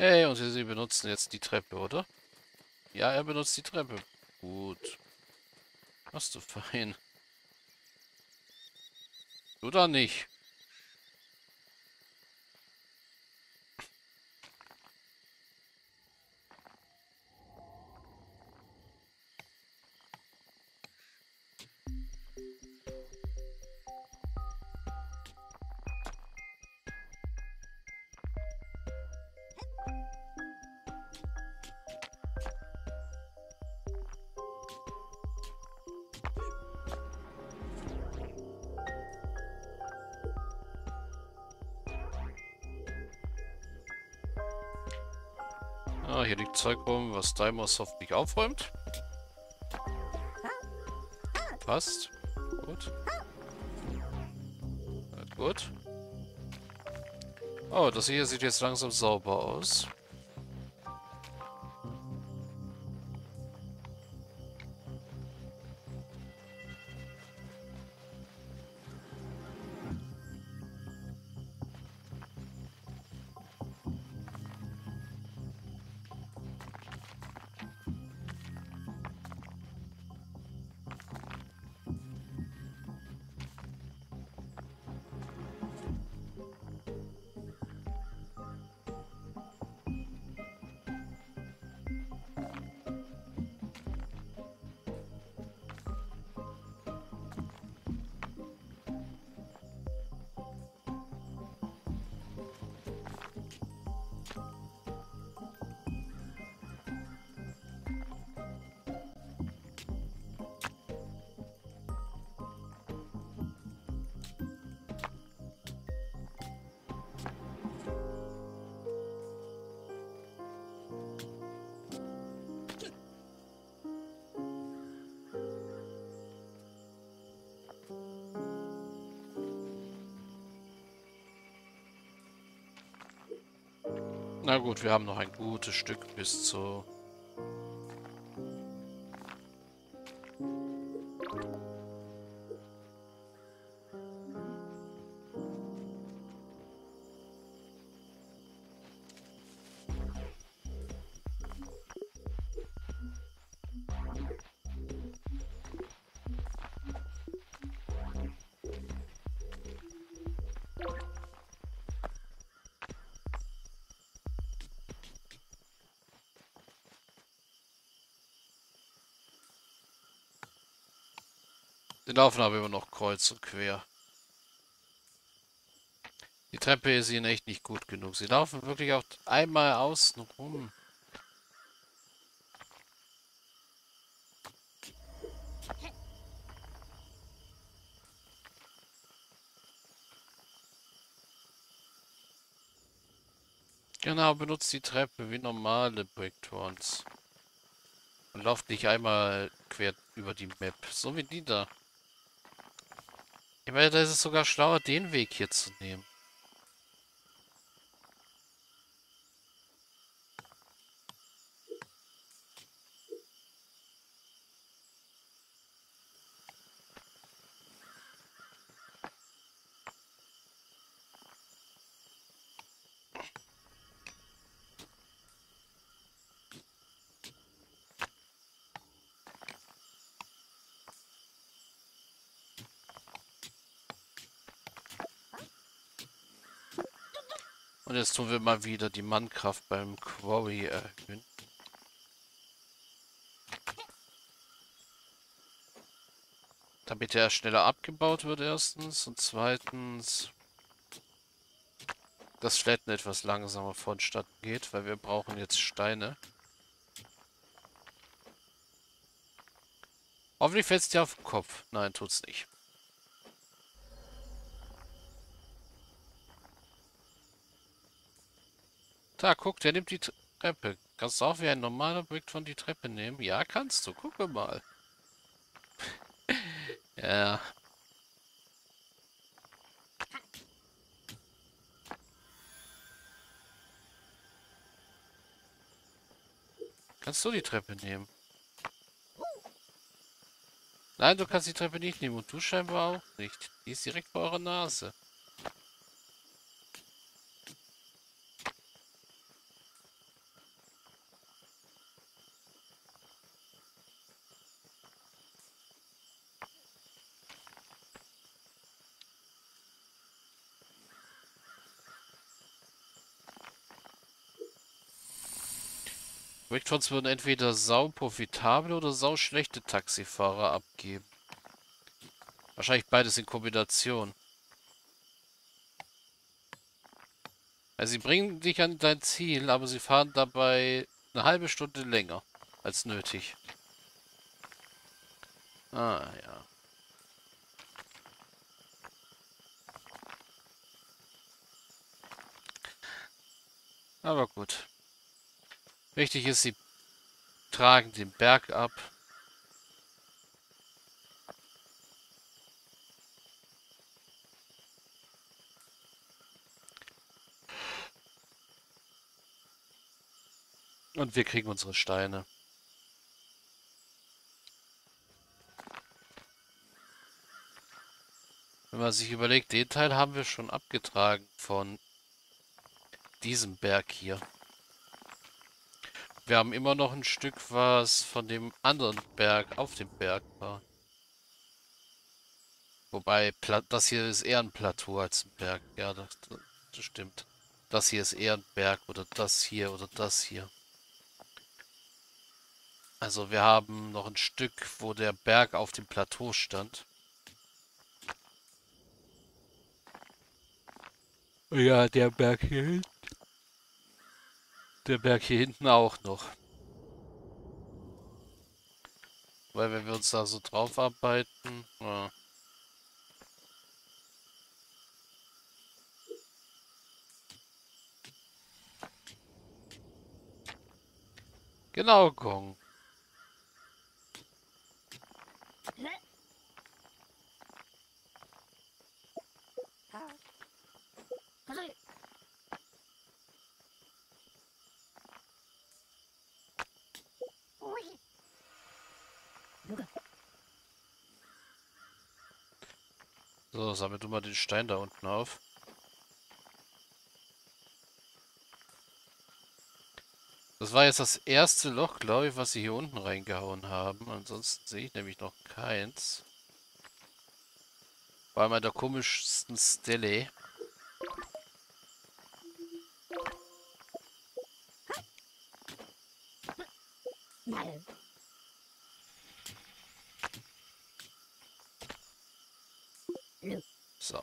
Hey, und sie benutzen jetzt die Treppe, oder? Ja, er benutzt die Treppe. Gut. Machst du fein. Oder nicht? Ah, hier liegt Zeug rum, was Dimensoft nicht aufräumt. Passt. Gut. Gut. Oh, das hier sieht jetzt langsam sauber aus. Na gut, wir haben noch ein gutes Stück bis zu... Die laufen aber immer noch kreuz und quer. Die Treppe ist ihnen echt nicht gut genug. Sie laufen wirklich auch einmal außen rum. Genau, benutzt die Treppe wie normale Bricktrons. Und lauft nicht einmal quer über die Map. So wie die da. Ich meine, da ist es sogar schlauer, den Weg hier zu nehmen. Und jetzt tun wir mal wieder die Mannkraft beim Quarry erhöhen. Damit er schneller abgebaut wird erstens und zweitens das Flatten etwas langsamer vonstatten geht, weil wir brauchen jetzt Steine. Hoffentlich fällt es dir auf den Kopf. Nein, tut's nicht. Da, guck, der nimmt die Treppe. Kannst du auch wie ein normaler Bricktron die Treppe nehmen? Ja, kannst du. Gucke mal. Ja. Kannst du die Treppe nehmen? Nein, du kannst die Treppe nicht nehmen. Und du scheinbar auch nicht. Die ist direkt vor eurer Nase. Bricktrons würden entweder sau profitable oder sau schlechte Taxifahrer abgeben. Wahrscheinlich beides in Kombination. Also sie bringen dich an dein Ziel, aber sie fahren dabei eine halbe Stunde länger als nötig. Ah, ja. Aber gut. Wichtig ist, sie tragen den Berg ab. Und wir kriegen unsere Steine. Wenn man sich überlegt, den Teil haben wir schon abgetragen von diesem Berg hier. Wir haben immer noch ein Stück, was von dem anderen Berg auf dem Berg war. Wobei, das hier ist eher ein Plateau als ein Berg. Ja, das stimmt. Das hier ist eher ein Berg oder das hier oder das hier. Also wir haben noch ein Stück, wo der Berg auf dem Plateau stand. Ja, der Berg hier hinten. Der Berg hier hinten auch noch. Weil wenn wir uns da so drauf arbeiten... Ja. Genau, Gong. So, sammel du mal den Stein da unten auf. Das war jetzt das erste Loch, glaube ich, was sie hier unten reingehauen haben. Ansonsten sehe ich nämlich noch keins. Bei meiner komischsten Stelle. So.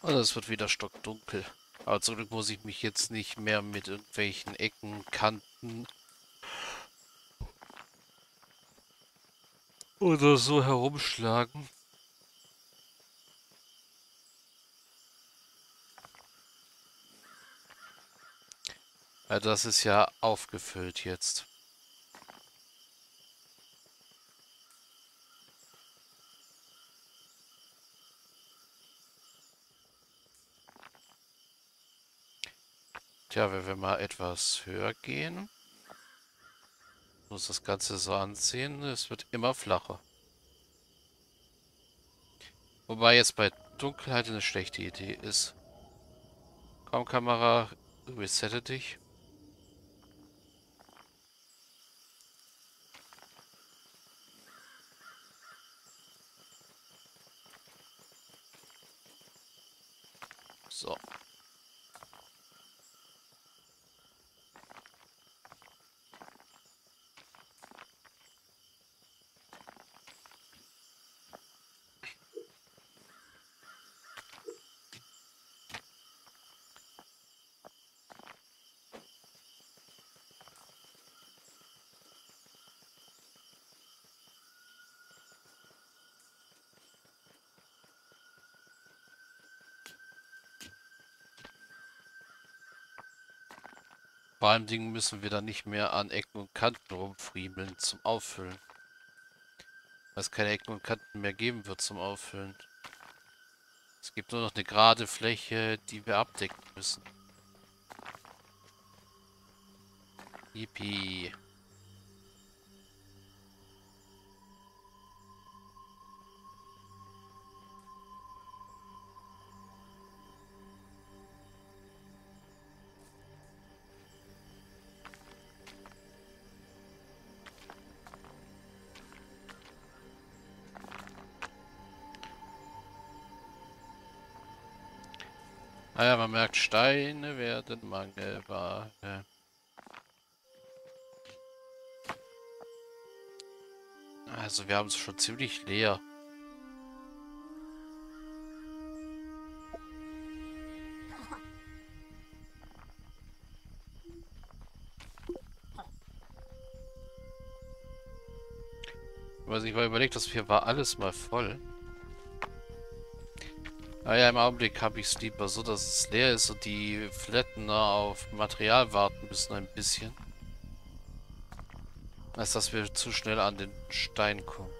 Also es wird wieder stockdunkel. Aber zum Glück muss ich mich jetzt nicht mehr mit irgendwelchen Ecken, Kanten oder so herumschlagen. Ja, das ist ja aufgefüllt jetzt. Ja, wenn wir mal etwas höher gehen, muss das Ganze so anziehen, es wird immer flacher. Wobei jetzt bei Dunkelheit eine schlechte Idee ist. Komm Kamera, resette dich. So. Vor allem müssen wir dann nicht mehr an Ecken und Kanten rumfriemeln zum Auffüllen. weil es keine Ecken und Kanten mehr geben wird zum Auffüllen. Es gibt nur noch eine gerade Fläche, die wir abdecken müssen. Yippie. Ah ja, man merkt, Steine werden mangelbar. Ja. Also wir haben es schon ziemlich leer. Was ich mal überlegt, das hier war alles mal voll. Naja, im Augenblick habe ich es lieber so, dass es leer ist und die Flattener auf Material warten müssen ein bisschen. Als dass wir zu schnell an den Stein kommen.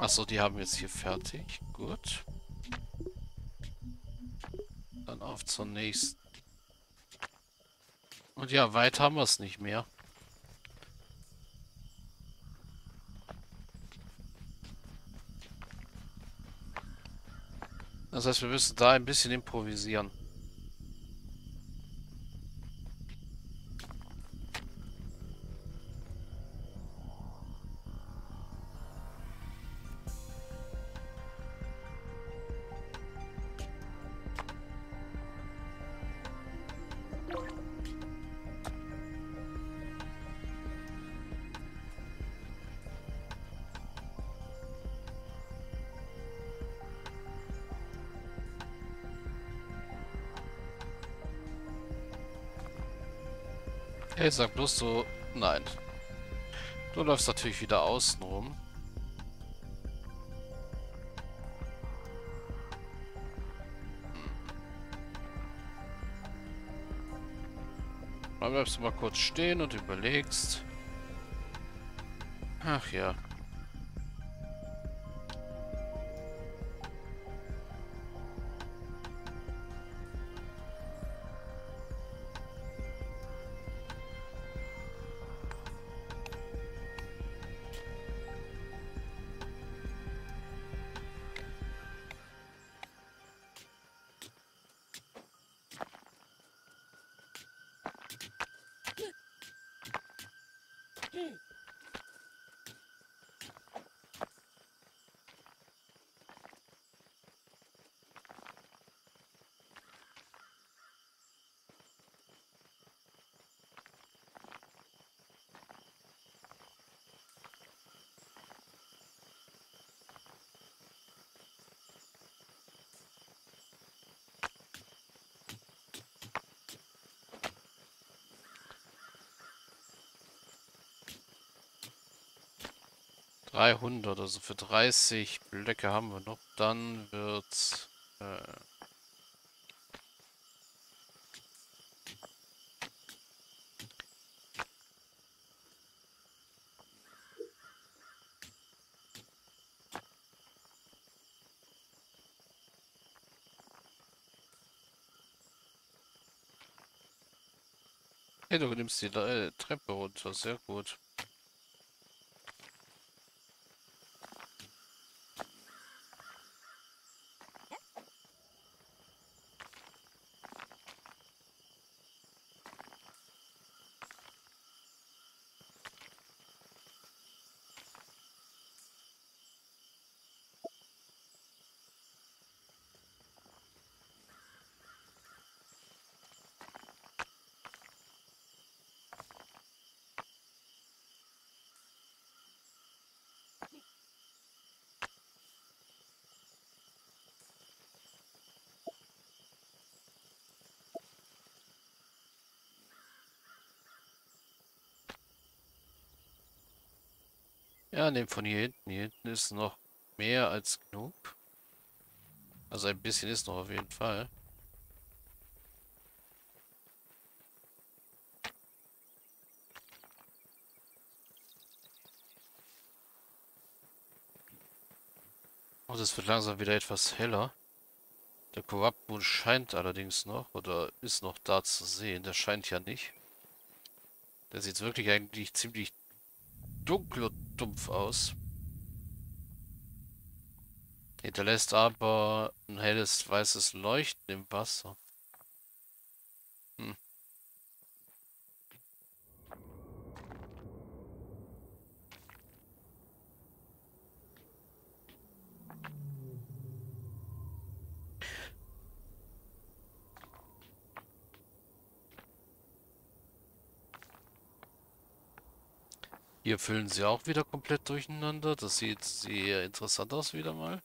Achso, die haben wir jetzt hier fertig. Gut. Dann auf zur nächsten. Und ja, weit haben wir es nicht mehr. Das heißt, wir müssen da ein bisschen improvisieren. Hey, sag bloß so, nein. Du läufst natürlich wieder außen rum. Dann bleibst du mal kurz stehen und überlegst. Ach ja. 300, also für 30 Blöcke haben wir noch. Dann wird's hey, du nimmst die Treppe runter, sehr gut. Ja, nehmen von hier hinten. Hier hinten ist noch mehr als genug. Also ein bisschen ist noch auf jeden Fall. Und es wird langsam wieder etwas heller. Der Coruptmond scheint allerdings noch, oder ist noch da zu sehen. Der scheint ja nicht. Der sieht wirklich eigentlich ziemlich dunkel und dumpf aus. Hinterlässt aber ein helles weißes Leuchten im Wasser. Hier füllen sie auch wieder komplett durcheinander. Das sieht sehr interessant aus wieder mal.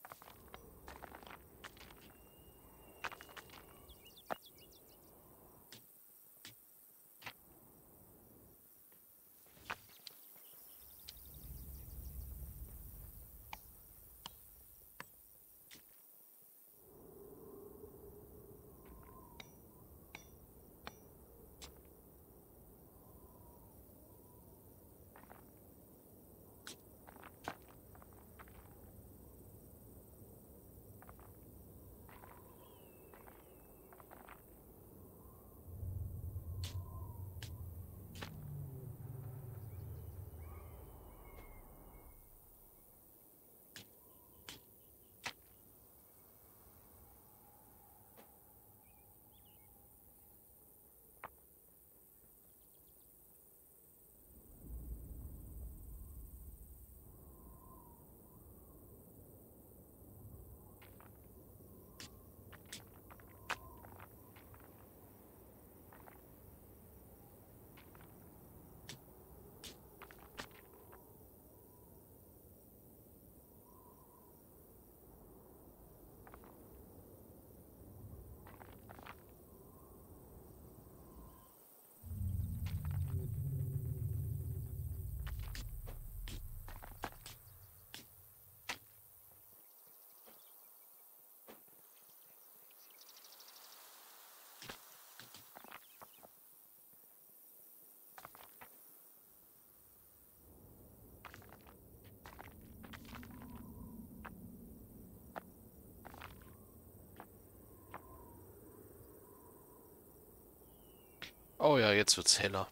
Oh ja, jetzt wird's heller.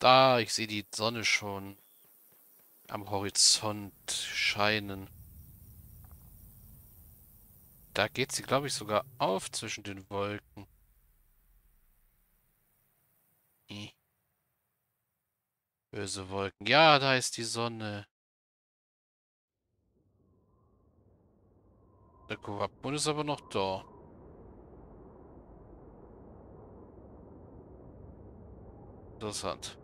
Da, ich sehe die Sonne schon am Horizont scheinen. Da geht sie, glaube ich, sogar auf zwischen den Wolken. Böse Wolken. Ja, da ist die Sonne. Der Coruptmond ist aber noch da. Interessant.